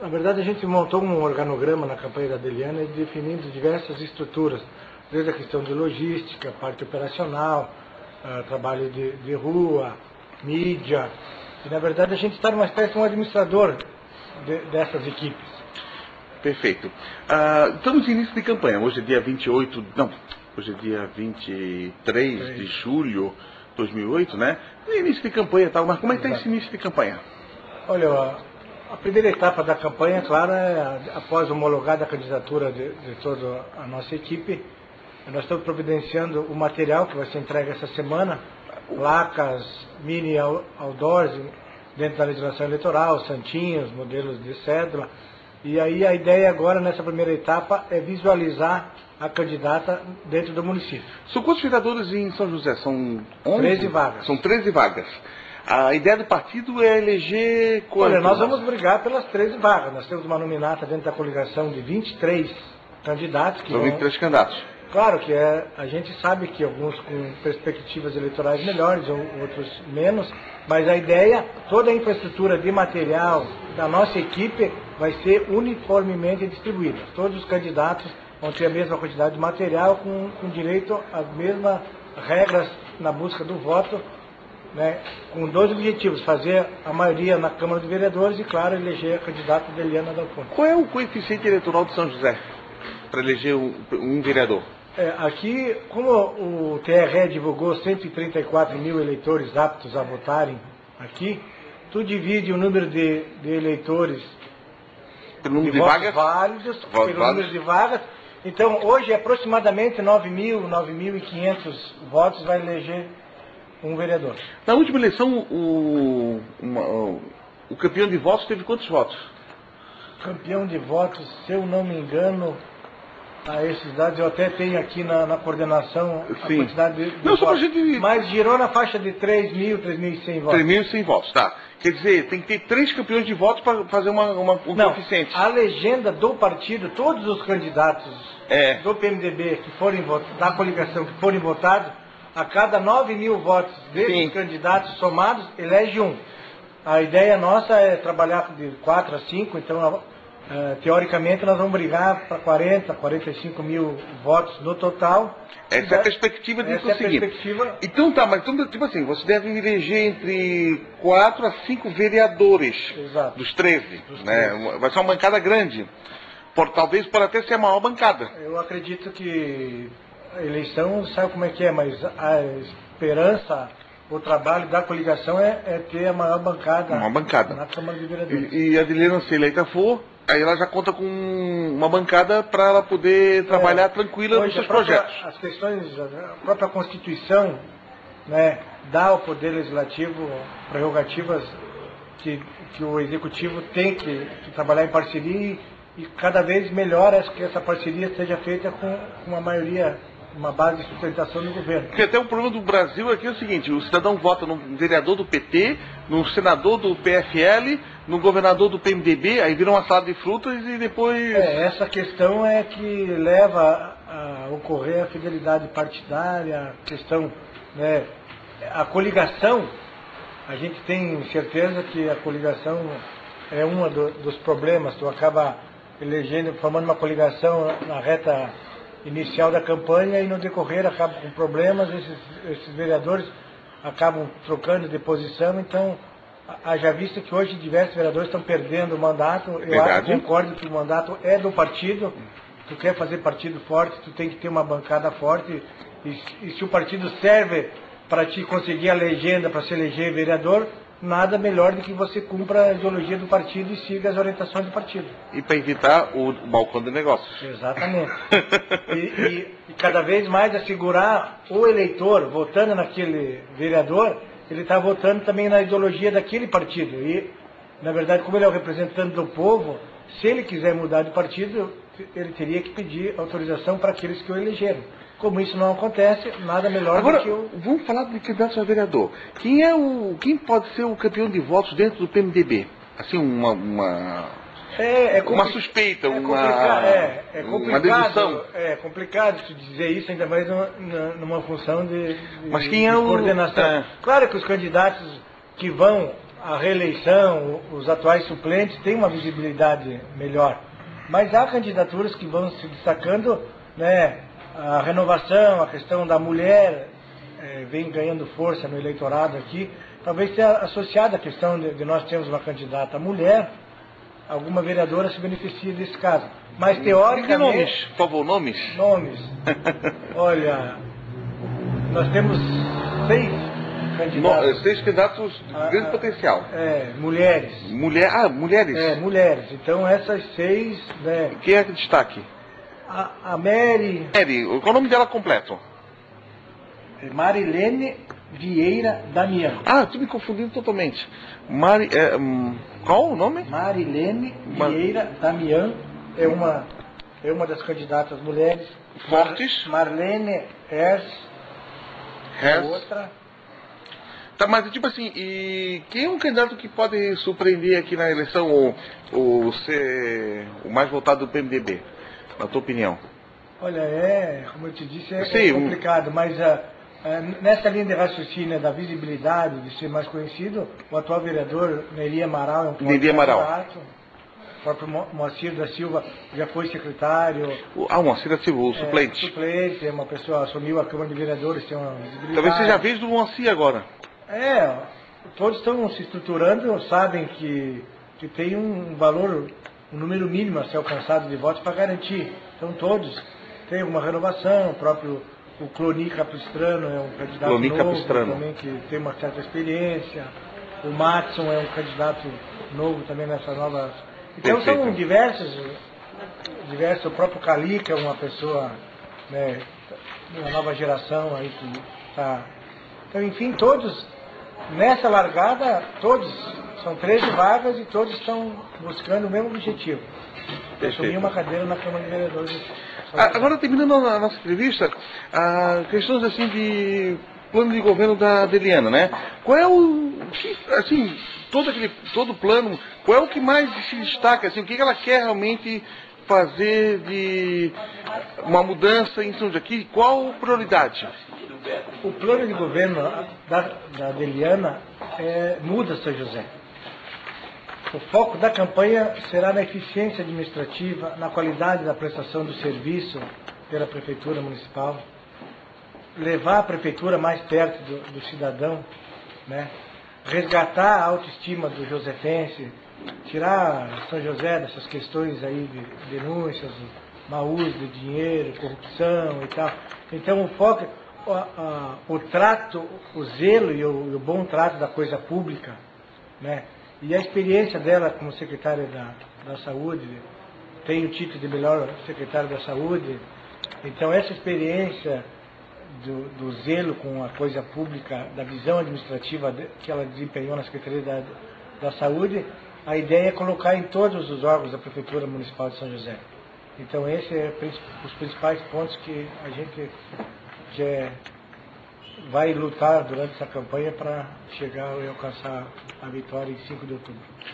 Na verdade, a gente montou um organograma na campanha da Adeliana definindo diversas estruturas, desde a questão de logística, parte operacional, trabalho de rua, mídia. E, na verdade, a gente está numa espécie de um administrador dessas equipes. Perfeito. Estamos em início de campanha. Hoje é dia 23 de julho de 2008, né? Início de campanha e tal, mas como é que está esse início de campanha? Olha, a primeira etapa da campanha, claro, é após homologada a candidatura de toda a nossa equipe. Nós estamos providenciando o material que vai ser entregue essa semana, placas, mini outdoors dentro da legislação eleitoral, santinhos, modelos de cédula. E aí a ideia agora, nessa primeira etapa, é visualizar a candidata dentro do município. São quantos vereadores em São José? São 11? 13 vagas. São 13 vagas. A ideia do partido é eleger... Olha, nós vamos brigar pelas 13 vagas. Nós temos uma nominata dentro da coligação de 23 candidatos. São 23 candidatos. Claro que a gente sabe que alguns com perspectivas eleitorais melhores, outros menos, mas a ideia, toda a infraestrutura de material da nossa equipe vai ser uniformemente distribuída. Todos os candidatos vão ter a mesma quantidade de material, com direito às mesmas regras na busca do voto, né, com dois objetivos: fazer a maioria na Câmara de Vereadores e, claro, eleger a candidata Adeliana Dal Pont. Qual é o coeficiente eleitoral de São José para eleger um vereador? Aqui, como o TRE divulgou 134 mil eleitores aptos a votarem aqui, tu divide o número de eleitores pelo número de vagas, válidos, pelo número de vagas. Então, hoje, aproximadamente 9.500 votos vai eleger um vereador. Na última eleição, o campeão de votos teve quantos votos? Campeão de votos, se eu não me engano, a esses dados eu até tenho aqui na coordenação a quantidade de votos, mas girou na faixa de 3.100 votos. 3.100 votos, tá. Quer dizer, tem que ter 3 campeões de votos para fazer um coeficiente. A legenda do partido, todos os candidatos do PMDB que forem votados, da coligação que forem votados, a cada 9 mil votos desses candidatos somados, elege um. A ideia nossa é trabalhar de 4 a 5, então... teoricamente, nós vamos brigar para 40, 45 mil votos no total. Essa é a perspectiva de conseguir. Então tá, mas tipo assim, você deve eleger entre 4 a 5 vereadores. Exato. Dos 13. Né? Vai ser uma bancada grande. Talvez por até ser a maior bancada. Eu acredito que a eleição, sabe como é que é, mas a esperança... O trabalho da coligação é ter a maior bancada, na Câmara de Vereadores. E a Adeliana, se eleita for, aí ela já conta com uma bancada para ela poder trabalhar tranquila nos seus projetos. As questões, a própria Constituição, né, dá ao Poder Legislativo prerrogativas que o Executivo tem que trabalhar em parceria e cada vez melhor que essa parceria seja feita com uma maioria, uma base de sustentação do governo. Porque até o problema do Brasil aqui é o seguinte: o cidadão vota num vereador do PT, num senador do PFL, num governador do PMDB, aí vira uma salada de frutas e depois... essa questão é que leva a ocorrer a fidelidade partidária, a questão, né, a coligação. A gente tem certeza que a coligação é um dos problemas. Tu acaba elegendo, formando uma coligação na reta inicial da campanha e no decorrer acaba com problemas, esses vereadores acabam trocando de posição, então haja vista que hoje diversos vereadores estão perdendo o mandato. Verdade. Eu concordo que o mandato é do partido. Tu quer fazer partido forte, tu tem que ter uma bancada forte, e se o partido serve para te conseguir a legenda, para se eleger vereador, nada melhor do que você cumpra a ideologia do partido e siga as orientações do partido. E para evitar o balcão do negócio. Exatamente. E cada vez mais assegurar o eleitor, votando naquele vereador, ele está votando também na ideologia daquele partido. E, na verdade, como ele é o representante do povo, se ele quiser mudar de partido, ele teria que pedir autorização para aqueles que o elegeram. Como isso não acontece, nada melhor do que o... Vamos falar de candidato a vereador. Quem pode ser o campeão de votos dentro do PMDB? Assim, uma suspeita, uma dedução. É complicado dizer isso, ainda mais numa função de coordenação. Claro que os candidatos que vão a reeleição, os atuais suplentes têm uma visibilidade melhor. Mas há candidaturas que vão se destacando, né? A renovação, a questão da mulher vem ganhando força no eleitorado aqui. Talvez seja associada à questão de nós termos uma candidata mulher, alguma vereadora se beneficia desse caso. Mas teoricamente... Que nomes? Por favor, nomes. Nomes. Olha, nós temos 6... candidatos. 6 candidatos de grande potencial. É, mulheres. Mulheres? É, mulheres. Então essas 6... né, quem é que destaque? A Mary... Mary, qual o nome dela completo? Marilene Vieira Damian. Ah, estou me confundindo totalmente. Qual o nome? Marilene Vieira Damian é uma das candidatas mulheres. Fortes. Marilene Hersch. Outra. Tá, mas tipo assim, e quem é um candidato que pode surpreender aqui na eleição ou ser o mais votado do PMDB, na tua opinião? Olha, como eu te disse, é complicado, mas nessa linha de raciocínio da visibilidade, de ser mais conhecido, o atual vereador Neiri Amaral é um candidato. O próprio Moacir da Silva já foi secretário. Ah, o Moacir da Silva, o suplente. Suplente, é uma pessoa, assumiu a Câmara de Vereadores, tem uma visibilidade. Talvez você já veja do Moacir agora. É, todos estão se estruturando, sabem que tem um valor, um número mínimo a ser alcançado de votos para garantir. Então todos têm uma renovação, o próprio Cloni Capistrano é um candidato novo também que tem uma certa experiência, o Matson é um candidato novo também nessa nova... Então são diversos, o próprio Calique é uma pessoa, né, uma nova geração aí que está... Então, enfim, todos, nessa largada, todos, são 13 vagas e todos estão buscando o mesmo objetivo. Assumir uma cadeira na Câmara de Vereadores. Agora, terminando a nossa entrevista, questões assim de plano de governo da Adeliana, né? Qual é o... assim, todo plano, qual é o que mais se destaca, assim, o que ela quer realmente fazer de uma mudança em São Joaquim, qual prioridade? O plano de governo da Adeliana muda São José. O foco da campanha será na eficiência administrativa, na qualidade da prestação do serviço pela Prefeitura Municipal, levar a Prefeitura mais perto do cidadão, né? Resgatar a autoestima do josefense, tirar São José dessas questões aí de denúncias, mau uso de dinheiro, corrupção e tal. Então o foco, o trato, o zelo e o bom trato da coisa pública, né? E a experiência dela como secretária da Saúde, tem o título de melhor secretária da Saúde, então essa experiência do zelo com a coisa pública, da visão administrativa que ela desempenhou na Secretaria da Saúde, a ideia é colocar em todos os órgãos da Prefeitura Municipal de São José. Então esses são os principais pontos que a gente vai lutar durante essa campanha para chegar e alcançar a vitória em 5 de outubro.